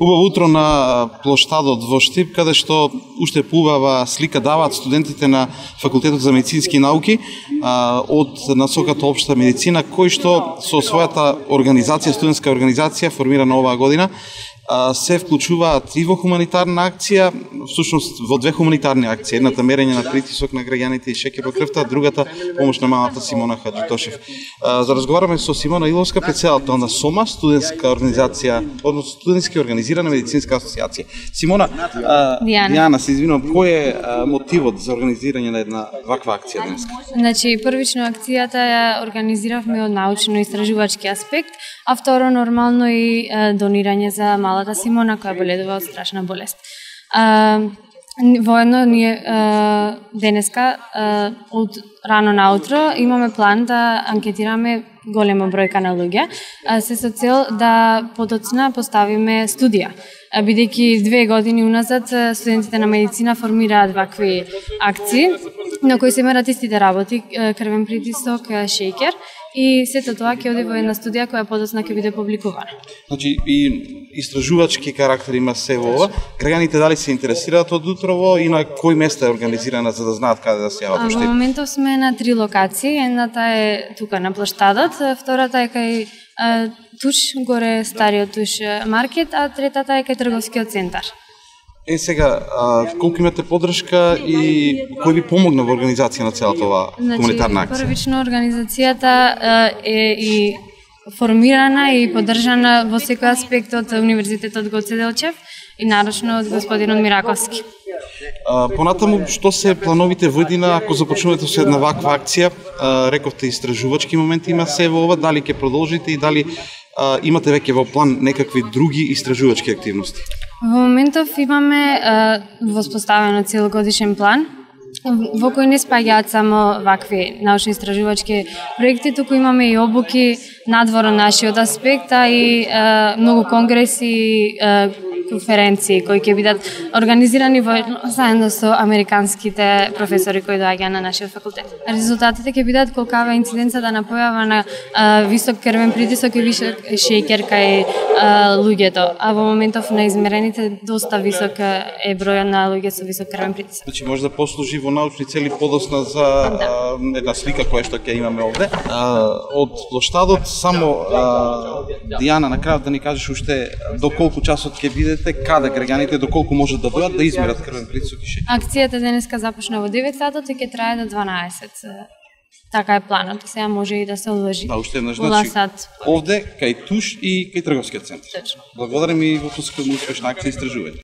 Убаво утро на плоштадот во Штип, каде што уште поубава слика даваат студентите на Факултетот за медицински науки од насоката општа медицина, кој што со својата организација, студентска организација, формирана оваа година, се вклучуваат и во хуманитарна акција, всушност во две хуманитарни акции, едната мерење на притисок на граѓаните и шеќер во крвта, другата помош на малата Симона Хаџи Тошев. Разговараме со Симона Илиска, претседател на СОМА, студентска организација, односно студентски организирана медицинска асоциација. Симона, Дијана, се извинувам, кој е мотивот за организирање на една ваква акција денеска? Значи, првично акцијата ја организиравме од научно-истражувачки аспект, а второ нормално и донирање за малата Симона која боледува од страшна болест. Воедно ние денеска од рано наутро имаме план да анкетираме голема бројка на луѓе, се со цел да подоцна поставиме студија. Бидејќи 2 години уназад студентите на медицина формираат вакви акции, на кои се мерат истите работи, крвен притисок, шеќер, и сето тоа ќе оди во една студија која подоцна ќе биде публикувана. Значи, и истражувачки карактер има се во ова. Граѓаните дали се интересираат од утрово и на кој место е организирана за да знаат каде да се јават? Во моментов сме на 3 локации. Едната е тука на плоштадот, втората е кај Туш, горе стариот Туш маркет, а третата е кај Трговскиот центар. Е, сега, колку имате подршка и кој ви помогна во организација на целата оваа хуманитарна акција? Значи, првично организацијата е и формирана и поддржана во секој аспект од Универзитетот Гоце Делчев и нарочно од господинот Мираковски. Понатаму, што се плановите водина, ако започнувате со една ваква акција, рековте истражувачки моменти има се во ова, дали ќе продолжите и дали имате веќе во план некакви други истражувачки активности? Во моментов имаме воспоставено целогодишен план, во кој не спаѓаат само вакви научно-истражувачки проекти, туку имаме и обуки надвор од нашиот аспект, а и многу конгреси, конференции кои ќе бидат организирани во заедно со американските професори кои доаѓаат на нашиот факултет. Резултатите ќе бидат колкава инциденцата на појава на висок крвен притисок и висок шеќер кај луѓето, а во моментов на измерените доста висок е бројот на луѓе со висок крвен притисок. Значи може да послужи во научни цели подосна за една слика која што ќе имаме овде. Од плоштадот само Дијана на крајот да ни кажеш уште до колку часот ќе биде, каде граѓаните доколку можат да дојдат да измерат крвен притисок и шеќер? Акцијата денеска започна во 9 сатот и ќе трае до 12. Така е планот, сега може и да се одложи. Да, уште еднаш, значи, овде, кај Туш и кај Трговскиот центар. Благодарам и во посокот на успешна акција и истражување.